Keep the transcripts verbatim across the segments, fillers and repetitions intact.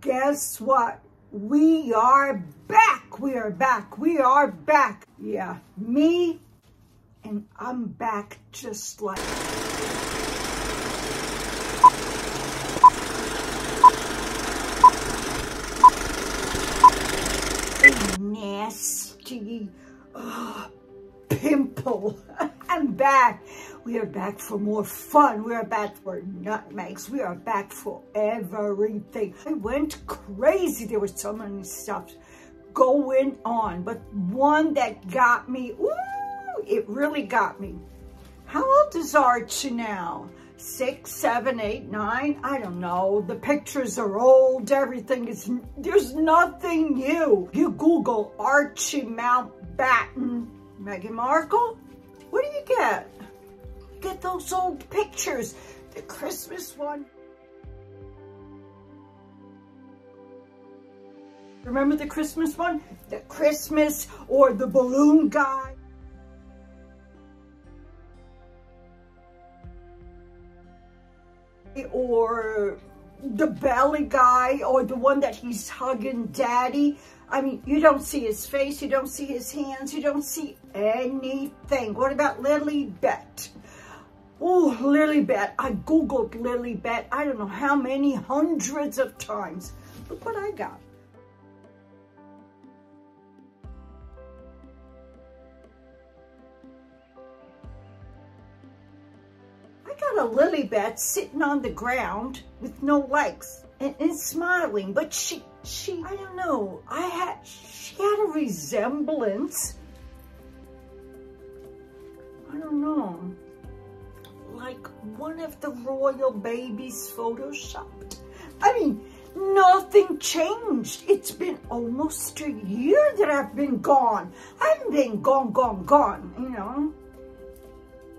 Guess what? We are back. We are back. We are back. Yeah, me and I'm back just like... nasty oh, pimple. I'm back. We are back for more fun. We are back for nutmegs. We are back for everything. I went crazy. There were so many stuff going on, but one that got me, ooh, it really got me. How old is Archie now? Six, seven, eight, nine, I don't know. The pictures are old, everything is, there's nothing new. You Google Archie Mountbatten, Meghan Markle, what do you get? You get those old pictures, the Christmas one. Remember the Christmas one? The Christmas or the balloon guy. Or the belly guy, or the one that he's hugging daddy. I mean, you don't see his face, you don't see his hands, you don't see anything. What about Lilibet? Oh, Lilibet. I Googled Lilibet. I don't know how many hundreds of times. Look what I got. A Lilibet sitting on the ground with no legs and, and smiling, but she she I don't know, I had she had a resemblance, I don't know, like one of the royal babies photoshopped. I mean, nothing changed. It's been almost a year that I've been gone. I've been gone gone gone you know.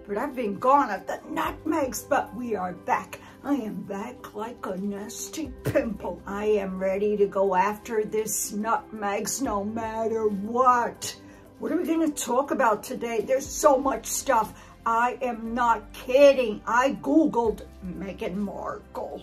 But I've been gone at the nutmegs, but we are back. I am back like a nasty pimple. I am ready to go after this nutmegs no matter what. What are we gonna talk about today? There's so much stuff. I am not kidding. I Googled Meghan Markle.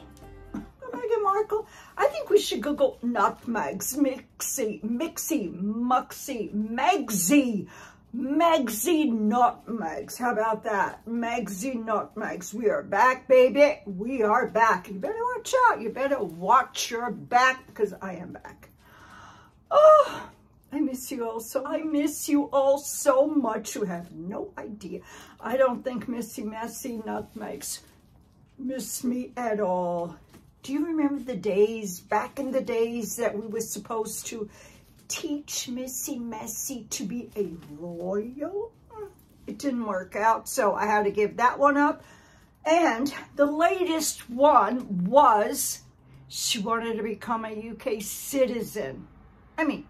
Meghan Markle? I think we should Google nutmegs, mixy, mixy, muxy, megsy. Megzy nutmegs. How about that? Megzy nutmegs. We are back, baby. We are back. You better watch out. You better watch your back, because I am back. Oh, I miss you all so much. I miss you all so much. You have no idea. I don't think Missy Messy nutmegs miss me at all. Do you remember the days, back in the days, that we were supposed to teach Missy Messy to be a royal? It didn't work out, so I had to give that one up. And the latest one was she wanted to become a U K citizen. I mean,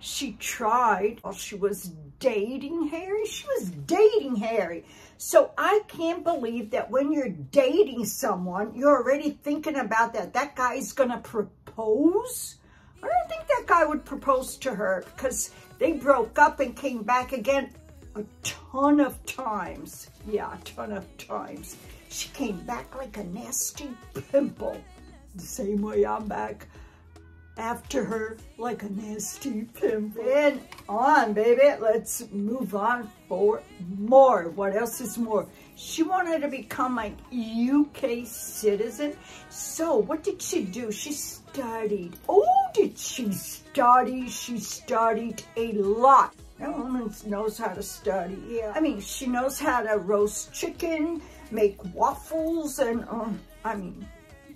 she tried while she was dating Harry. She was dating Harry. So I can't believe that when you're dating someone, you're already thinking about that. That guy's gonna propose? I don't think that guy would propose to her, because they broke up and came back again a ton of times. Yeah, a ton of times. She came back like a nasty pimple. The same way I'm back after her like a nasty pimple. And on, baby. Let's move on for more. What else is more? She wanted to become a U K citizen. So what did she do? She studied. Oh! Did she study? She studied a lot. That woman knows how to study. Yeah. I mean, she knows how to roast chicken, make waffles, and um, I mean,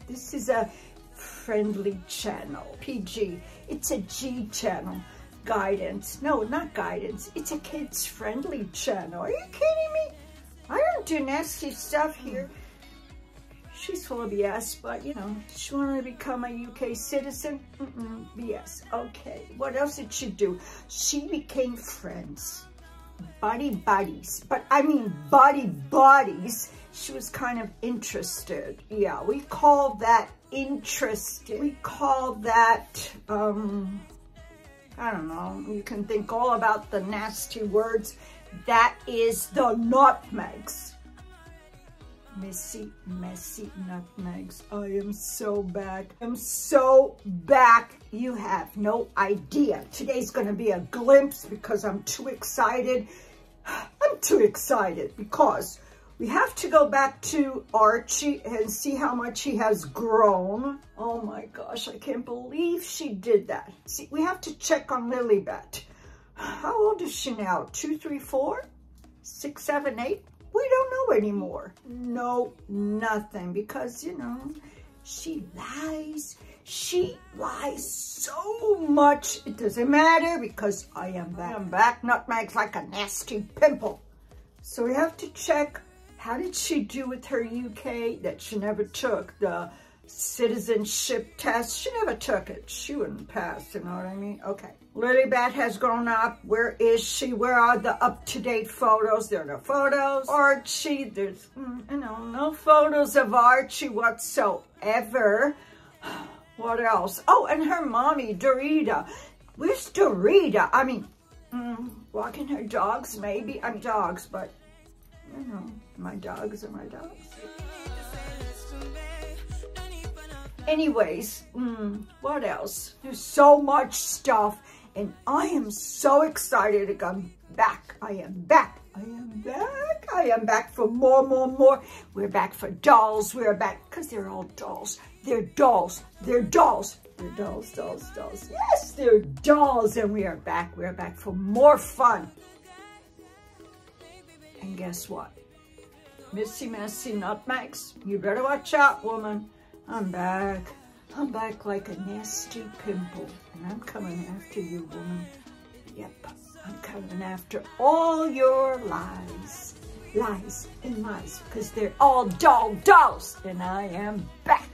this is a friendly channel. P G. It's a G channel. Guidance. No, not guidance. It's a kids friendly channel. Are you kidding me? I don't do nasty stuff here. She's full of B S, but you know, she wanted to become a U K citizen. Mm-mm, B S. Okay, what else did she do? She became friends, buddy buddies. But I mean, buddy buddies. She was kind of interested. Yeah, we call that interested. We call that, um, I don't know. You can think all about the nasty words. That is the nutmegs. Missy Messy nutmegs. I am so back. I'm so back. You have no idea. Today's gonna be a glimpse because I'm too excited. I'm too excited because we have to go back to Archie and see how much he has grown. Oh my gosh, I can't believe she did that. See, we have to check on Lilibet. How old is she now? Two, three, four, six, seven, eight? We don't know anymore. No, nothing. Because, you know, she lies. She lies so much. It doesn't matter because I am back. I am back. Nutmegs like a nasty pimple. So we have to check. How did she do with her U K that she never took? The citizenship test. She never took it. She wouldn't pass. You know what I mean? Okay. Lilibet has grown up. Where is she? Where are the up-to-date photos? There are no photos. Archie, there's, you know, no photos of Archie whatsoever. What else? Oh, and her mommy, Dorita. Where's Dorita? I mean, mm, walking her dogs, maybe. I mean, dogs, but, you know, my dogs are my dogs. Anyways, mm, what else? There's so much stuff, and I am so excited to come back. I am back. I am back. I am back for more, more, more. We're back for dolls. We're back because they're all dolls. They're dolls. They're dolls. They're dolls, dolls, dolls. Yes, they're dolls, and we are back. We're back for more fun. And guess what? Missy Messy nutmegs. You better watch out, woman. I'm back. I'm back like a nasty pimple. And I'm coming after you, woman. Yep, I'm coming after all your lies. Lies and lies, because they're all doll dolls. And I am back.